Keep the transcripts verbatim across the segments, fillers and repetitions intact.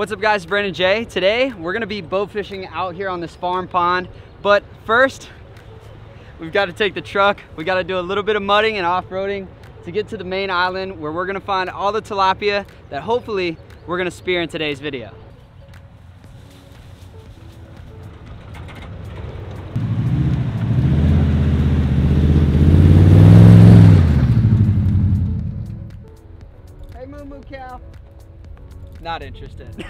What's up guys, Brandon J. Today, we're gonna be bow fishing out here on this farm pond. But first, we've gotta take the truck. We gotta do a little bit of mudding and off-roading to get to the main island where we're gonna find all the tilapia that hopefully we're gonna spear in today's video. Not interested.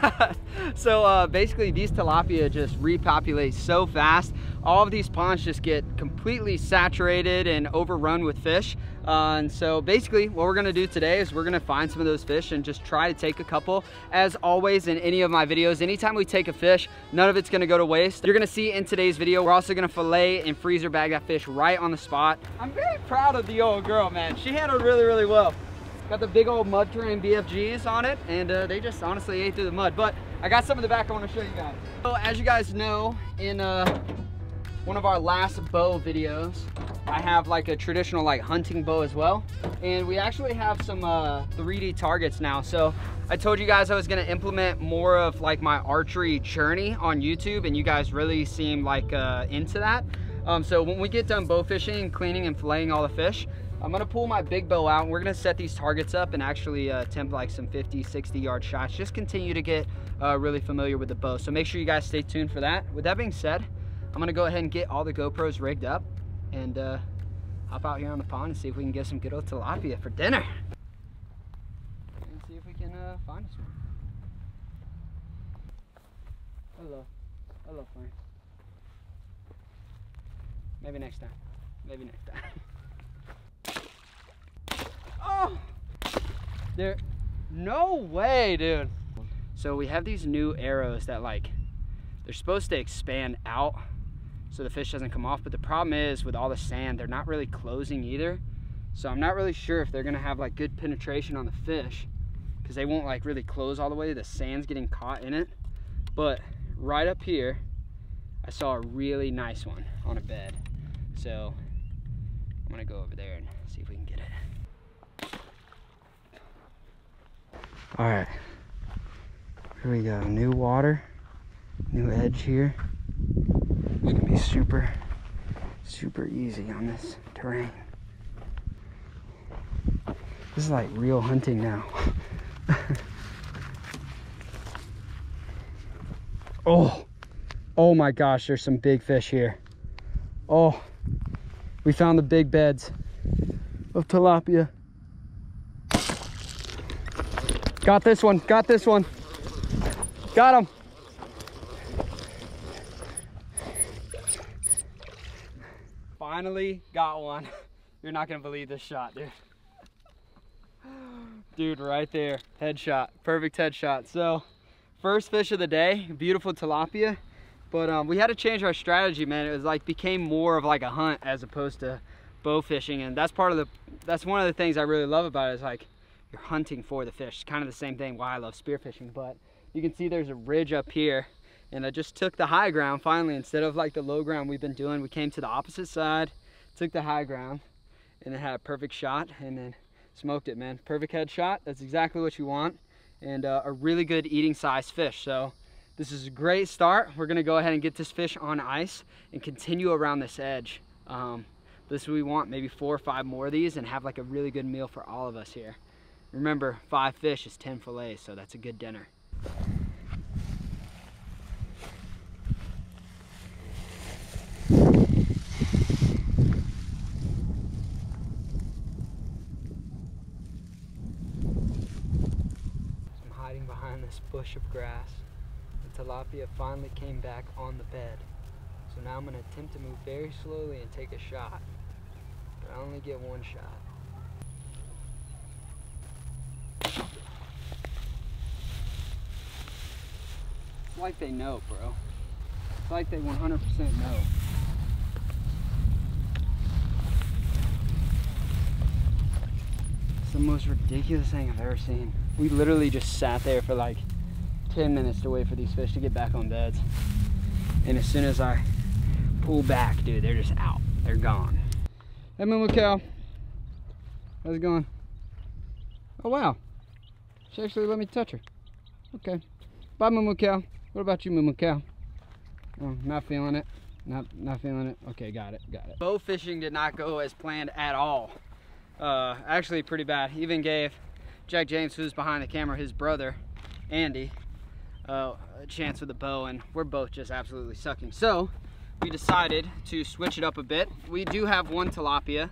So uh, basically these tilapia just repopulate so fast. All of these ponds just get completely saturated and overrun with fish. Uh, and so basically what we're gonna do today is we're gonna find some of those fish and just try to take a couple. As always in any of my videos, anytime we take a fish, none of it's gonna go to waste. You're gonna see in today's video, we're also gonna fillet and freezer bag that fish right on the spot. I'm very proud of the old girl, man. She handled really, really well. Got the big old mud terrain B F Gs on it, and uh, they just honestly ate through the mud. But I got some in the back I want to show you guys. So as you guys know, in uh, one of our last bow videos, I have like a traditional like hunting bow as well. And we actually have some uh, three D targets now. So I told you guys I was gonna implement more of like my archery journey on YouTube, and you guys really seem like uh, into that. Um, so when we get done bow fishing, cleaning and filleting all the fish, I'm gonna pull my big bow out and we're gonna set these targets up and actually uh, attempt like some fifty, sixty yard shots. Just continue to get uh, really familiar with the bow. So make sure you guys stay tuned for that. With that being said, I'm gonna go ahead and get all the GoPros rigged up and uh, hop out here on the pond and see if we can get some good old tilapia for dinner. And see if we can uh, find us one. Hello, hello friend. Maybe next time, maybe next time. Oh, there, no way, dude. So we have these new arrows that like, they're supposed to expand out so the fish doesn't come off. But the problem is with all the sand, they're not really closing either. So I'm not really sure if they're gonna have like good penetration on the fish because they won't like really close all the way. The sand's getting caught in it. But right up here, I saw a really nice one on a bed. So I'm gonna go over there and see if we can get it. All right, here we go. New water, new edge here. It's gonna be super, super easy on this terrain. This is like real hunting now. Oh, oh my gosh, there's some big fish here. Oh, we found the big beds of tilapia. Got this one, got this one. Got him. Finally got one. You're not gonna believe this shot, dude. Dude, right there, headshot, perfect headshot. So, first fish of the day, beautiful tilapia. But um, we had to change our strategy, man. It was like, became more of like a hunt as opposed to bow fishing. And that's part of the, that's one of the things I really love about it is like, you're hunting for the fish. It's kind of the same thing why I love spearfishing, but you can see there's a ridge up here and I just took the high ground finally instead of like the low ground we've been doing. We came to the opposite side, took the high ground and then had a perfect shot and then smoked it, man. Perfect head shot. That's exactly what you want and uh, a really good eating size fish. So this is a great start. We're gonna go ahead and get this fish on ice and continue around this edge. Um, this is what we want, maybe four or five more of these and have like a really good meal for all of us here. Remember, five fish is ten fillets, so that's a good dinner. I'm hiding behind this bush of grass. The tilapia finally came back on the bed. So now I'm gonna attempt to move very slowly and take a shot. But I only get one shot. Like they know, bro. It's like they one hundred percent know. It's the most ridiculous thing I've ever seen. We literally just sat there for like ten minutes to wait for these fish to get back on beds. And as soon as I pull back, dude, they're just out. They're gone. Hey, Mumu Cow. How's it going? Oh, wow. She actually let me touch her. Okay. Bye, Moo Moo Cow. What about you, Moo Moo Cow? Oh, not feeling it. Not, not feeling it. Okay, got it, got it. Bow fishing did not go as planned at all. Uh, actually, pretty bad. Even gave Jack James, who's behind the camera, his brother, Andy, uh, a chance with a bow, and we're both just absolutely sucking. So, we decided to switch it up a bit. We do have one tilapia.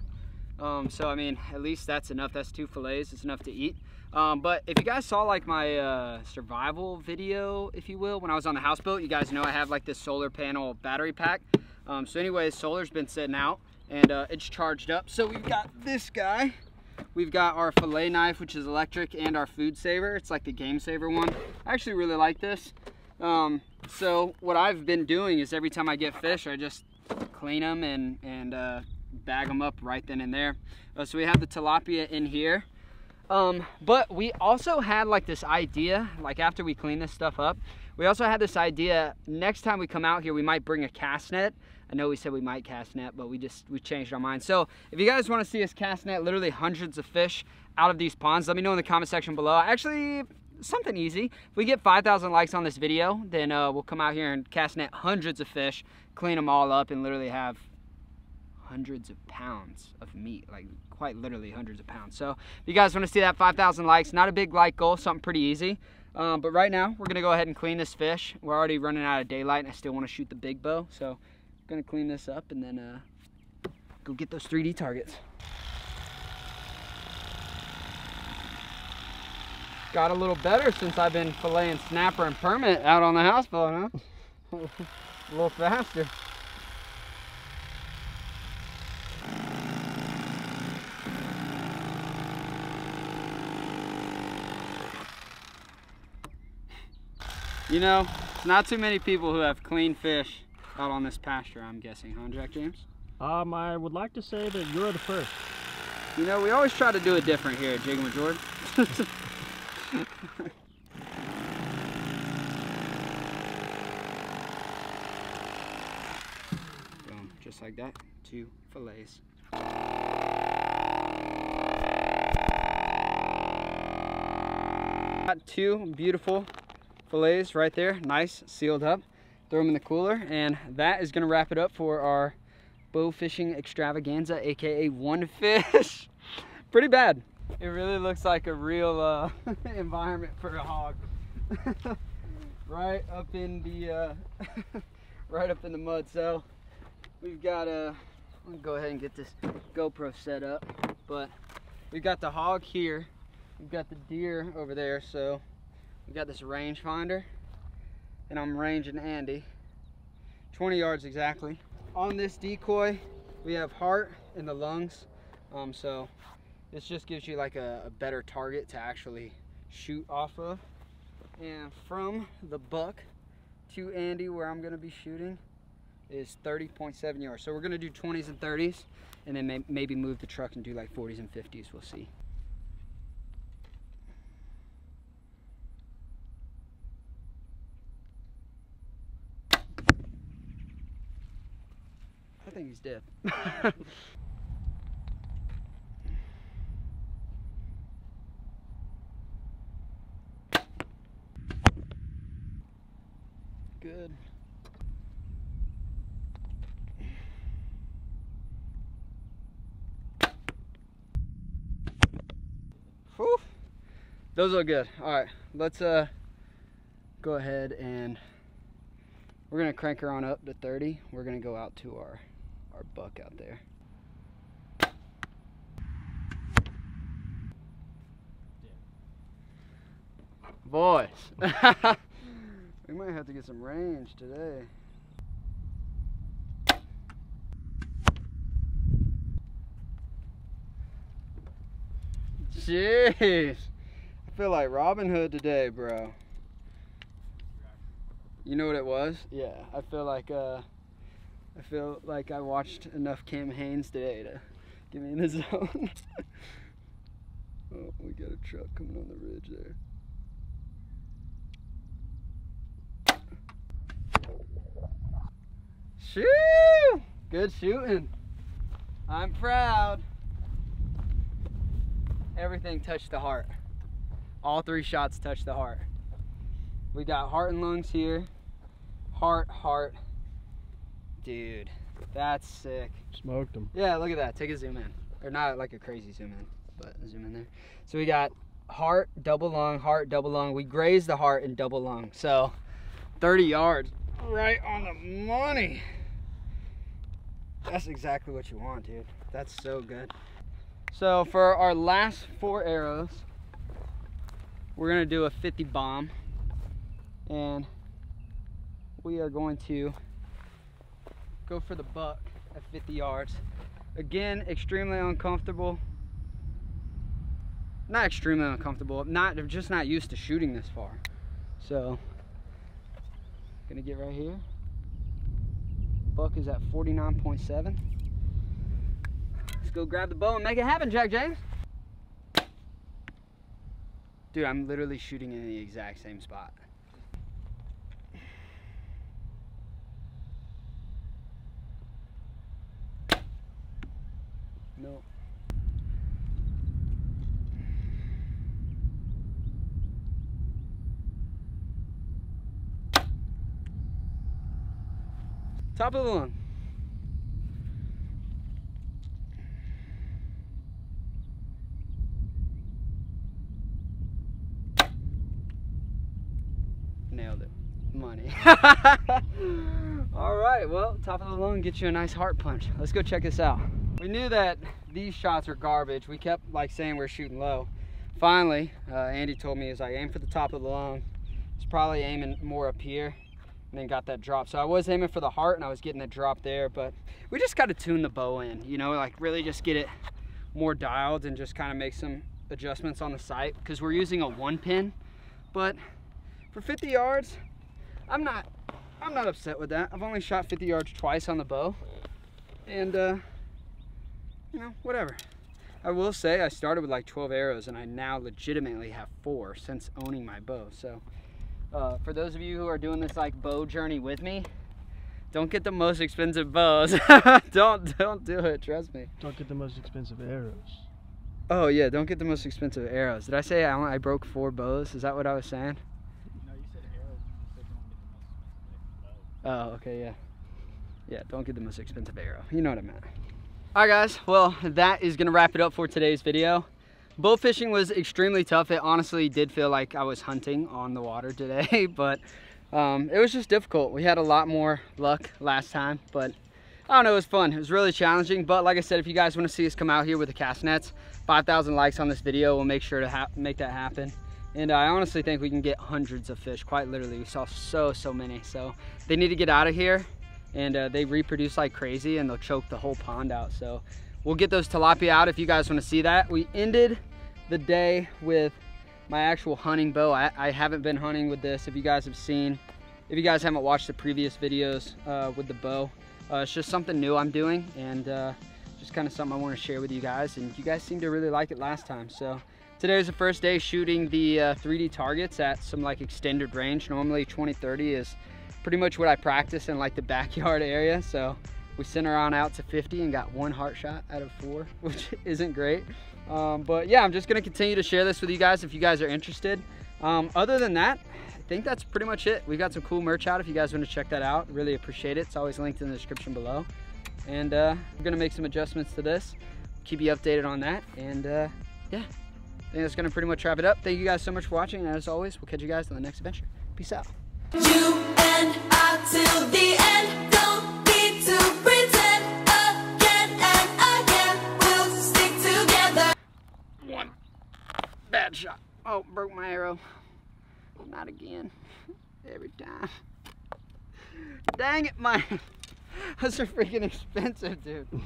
Um, so I mean, at least that's enough. That's two fillets. It's enough to eat. Um, but if you guys saw like my uh, survival video, if you will, when I was on the houseboat, you guys know I have like this solar panel battery pack. Um, so anyways, solar's been sitting out and uh, it's charged up. So we've got this guy. We've got our fillet knife, which is electric, and our food saver. It's like the Game Saver one. I actually really like this. Um, so what I've been doing is every time I get fish, I just clean them and, and uh, bag them up right then and there. Uh, so we have the tilapia in here. Um, but we also had like this idea, like after we clean this stuff up, we also had this idea, next time we come out here, we might bring a cast net. I know we said we might cast net, but we just, we changed our mind. So if you guys want to see us cast net literally hundreds of fish out of these ponds, let me know in the comment section below. Actually, something easy. If we get five thousand likes on this video, then uh, we'll come out here and cast net hundreds of fish, clean them all up, and literally have hundreds of pounds of meat, like quite literally hundreds of pounds. So if you guys want to see that five thousand likes, not a big like goal, something pretty easy. Um, but right now, we're going to go ahead and clean this fish. We're already running out of daylight, and I still want to shoot the big bow. So I'm going to clean this up and then uh, go get those three D targets. Got a little better since I've been filleting snapper and permit out on the houseboat, huh? A little faster. You know, not too many people who have clean fish out on this pasture, I'm guessing, huh, Jack James? Um, I would like to say that you're the first. You know, we always try to do it different here at Jiggin' With Jordan. Boom, just like that, two fillets. Got two beautiful fillets right there, nice, sealed up. Throw them in the cooler, and that is going to wrap it up for our bow fishing extravaganza, aka one fish. Pretty bad. It really looks like a real uh, environment for a hog. Right up in the uh, right up in the mud. So we've got a. Uh, I'm gonna go ahead and get this GoPro set up, but we've got the hog here. We've got the deer over there. So. We got this range finder, and I'm ranging Andy, twenty yards exactly. On this decoy, we have heart in the lungs, um, so this just gives you like a, a better target to actually shoot off of. And from the buck to Andy, where I'm gonna be shooting, is thirty point seven yards. So we're gonna do twenties and thirties, and then may maybe move the truck and do like forties and fifties, we'll see. I think he's dead. Good. Whew. Those look good. All right, let's uh go ahead and we're gonna crank her on up to thirty. We're gonna go out to our Our buck out there. Yeah. Boys, we might have to get some range today. Jeez, I feel like Robin Hood today, bro. You know what it was? Yeah, I feel like uh. I feel like I watched enough Cam Haines today to get me in the zone. Oh, we got a truck coming on the ridge there. Shoo! Good shooting. I'm proud. Everything touched the heart. All three shots touched the heart. We got heart and lungs here. Heart, heart. Dude, that's sick. Smoked them. Yeah, look at that. Take a zoom in. Or not like a crazy zoom in, but zoom in there. So we got heart, double lung, heart, double lung. We grazed the heart and double lung. So thirty yards right on the money. That's exactly what you want, dude. That's so good. So for our last four arrows, we're gonna do a fifty bomb, and we are going to go for the buck at fifty yards. Again, extremely uncomfortable. Not extremely uncomfortable. Not, they're just not used to shooting this far. So, gonna get right here. Buck is at forty-nine point seven. Let's go grab the bow and make it happen, Jack James. Dude, I'm literally shooting in the exact same spot. Nope. Top of the lung. Nailed it. Money. All right, well, top of the lung gets you a nice heart punch. Let's go check this out. We knew that these shots are garbage. We kept like saying we we're shooting low. Finally, uh, Andy told me, is I aim for the top of the lung. It's probably aiming more up here. And then got that drop. So I was aiming for the heart and I was getting that drop there, but we just got to tune the bow in, you know, like really just get it more dialed and just kind of make some adjustments on the sight, because we're using a one pin. But for fifty yards, I'm not I'm not upset with that. I've only shot fifty yards twice on the bow, and uh, you know, whatever. I will say I started with like twelve arrows and I now legitimately have four since owning my bow. So Uh, for those of you who are doing this like bow journey with me, don't get the most expensive bows. don't don't do it, trust me. Don't get the most expensive arrows. Oh yeah, don't get the most expensive arrows. Did I say I, I broke four bows? Is that what I was saying? No, you said arrows. You said don't get the most expensive bow. Oh, okay, yeah. Yeah, don't get the most expensive arrow. You know what I meant. All right, guys. Well, that is going to wrap it up for today's video. Bow fishing was extremely tough. It honestly did feel like I was hunting on the water today, but um, it was just difficult. We had a lot more luck last time, but I don't know, it was fun. It was really challenging, but like I said, if you guys wanna see us come out here with the cast nets, five thousand likes on this video, we'll make sure to make that happen. And I honestly think we can get hundreds of fish, quite literally. We saw so, so many. So they need to get out of here, and uh, they reproduce like crazy and they'll choke the whole pond out. So we'll get those tilapia out if you guys wanna see that. We ended the day with my actual hunting bow. I, I haven't been hunting with this. If you guys have seen, if you guys haven't watched the previous videos uh, with the bow, uh, it's just something new I'm doing, and uh, just kind of something I want to share with you guys. And you guys seemed to really like it last time. So today is the first day shooting the uh, three D targets at some like extended range. Normally twenty thirty is pretty much what I practice in like the backyard area. So we sent her on out to fifty and got one heart shot out of four, which isn't great. Um, but yeah, I'm just gonna continue to share this with you guys if you guys are interested. Um, other than that, I think that's pretty much it. We've got some cool merch out if you guys wanna check that out. Really appreciate it. It's always linked in the description below. And uh, I'm gonna make some adjustments to this. Keep you updated on that. And uh, yeah, I think that's gonna pretty much wrap it up. Thank you guys so much for watching. And as always, we'll catch you guys on the next adventure. Peace out. You and I till the end, don't need to pretend. One bad shot. Oh, broke my arrow. Not again. Every time. Dang it, my. Those are freaking expensive, dude.